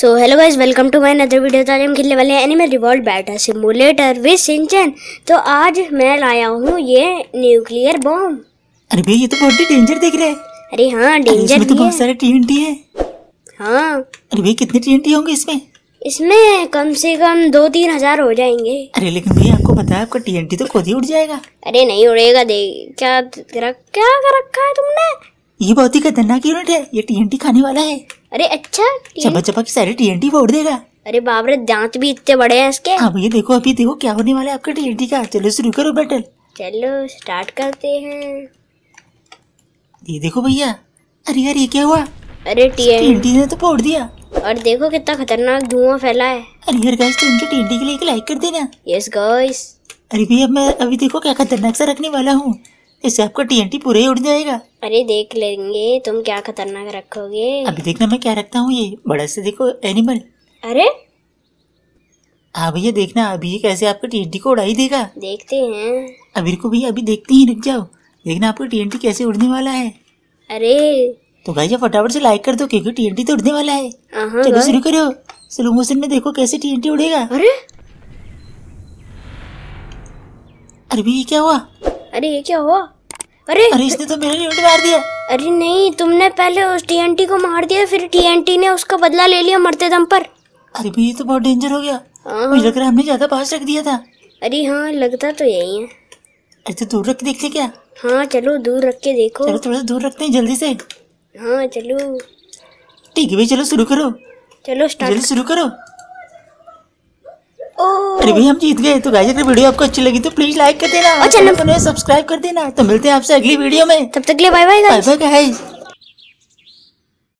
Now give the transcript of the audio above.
So hello guys, welcome to my another video. तो आज हम खेलने वाले हैं animal revolt battle simulator with Shinchan. तो आज मैं लाया हूँ ये न्यूक्लियर बॉम्ब। अरे भैया, ये तो बहुत ही डेंजर दिख रहा है। अरे हाँ, डेंजर इसमें तो बहुत सारे TNT है। हाँ अरे भैया, कितने TNT होंगे इसमें? इसमें कम से कम 2-3 हजार हो जाएंगे। अरे लेकिन भैया, आपको पता है आपका TNT तो खुद ही उड़ जाएगा। अरे नहीं उड़ेगा, देख क्या कर रखा है तुमने। ये बहुत ही खतरनाक यूनिट है, ये TNT खाने वाला है। अरे अच्छा, चबा चबा के सारे TNT फोड़ देगा। अरे बाप रे, दांत भी इतने बड़े हैं इसके। हाँ भैया, देखो अभी देखो क्या होने वाला है आपका TNT का। चलो शुरू करो बैटल। चलो स्टार्ट करते हैं। ये देखो भैया, अरे यार ये क्या हुआ? अरे TNT ने तो फोड़ दिया। और देखो कितना खतरनाक धुआं फैला है। अरे यार गाइस, तो इनके TNT के लिए एक लाइक कर देना। Yes guys. अरे भैया, मैं अभी देखो क्या खतरनाक सा रखने वाला हूँ, इससे आपका TNT पूरे उड़ जाएगा। अरे देख लेंगे तुम क्या खतरनाक रखोगे। अभी देखना मैं क्या रखता हूँ, ये बड़ा से देखो एनिमल। अरे हाँ भैया, देखना अभी ये कैसे आपका TNT को उड़ाई देगा। देखते हैं अभी को भैया, अभी देखते ही रुक जाओ। देखना आपका TNT कैसे उड़ने वाला है। अरे तो भाई फटाफट से लाइक कर दो, क्योंकि TNT तो उड़ने वाला है। चलो शुरू करो। स्लो मोशन में देखो कैसे TNT उड़ेगा। अरे भैया क्या हुआ? अरे ये क्या हुआ? अरे इसने तो मेरा यूनिट मार दिया। अरे नहीं, तुमने पहले उस TNT को मार दिया, फिर TNT ने उसका बदला ले लिया मरते दम पर। अरे भैया, तो बहुत डेंजर हो गया। मुझे लग रहा है हमने ज्यादा पास रख दिया था। अरे हाँ, लगता तो यही है। अरे तो दूर रख के देखते क्या? हाँ चलो दूर रख के देखो। चलो थोड़ा दूर रखते हैं जल्दी से। हाँ चलो ठीक है भाई, चलो शुरू करो। चलो स्टार्ट, शुरू करो। अरे भैया, हम जीत गए। तो गाइस, अगर वीडियो आपको अच्छी लगी तो प्लीज लाइक कर देना और चैनल को सब्सक्राइब कर देना। तो मिलते हैं आपसे अगली वीडियो में, तब तक के लिए बाय बाय गाइस।